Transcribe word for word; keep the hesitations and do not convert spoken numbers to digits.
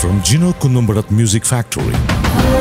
from Jino Kunnumpurath Music Factory.